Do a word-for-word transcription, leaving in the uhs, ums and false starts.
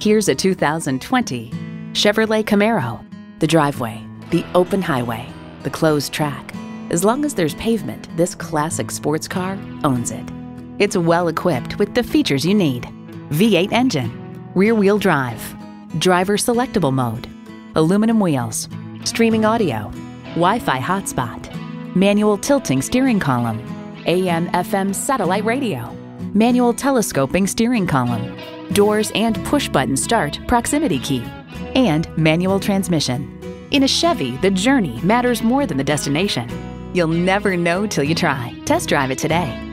Here's a two thousand twenty Chevrolet Camaro. The driveway, the open highway, the closed track. As long as there's pavement, this classic sports car owns it. It's well equipped with the features you need. V eight engine, rear-wheel drive, driver selectable mode, aluminum wheels, streaming audio, Wi-Fi hotspot, manual tilting steering column, A M F M satellite radio, manual telescoping steering column, doors and push-button start proximity key, and manual transmission. In a Chevy, the journey matters more than the destination. You'll never know till you try. Test drive it today.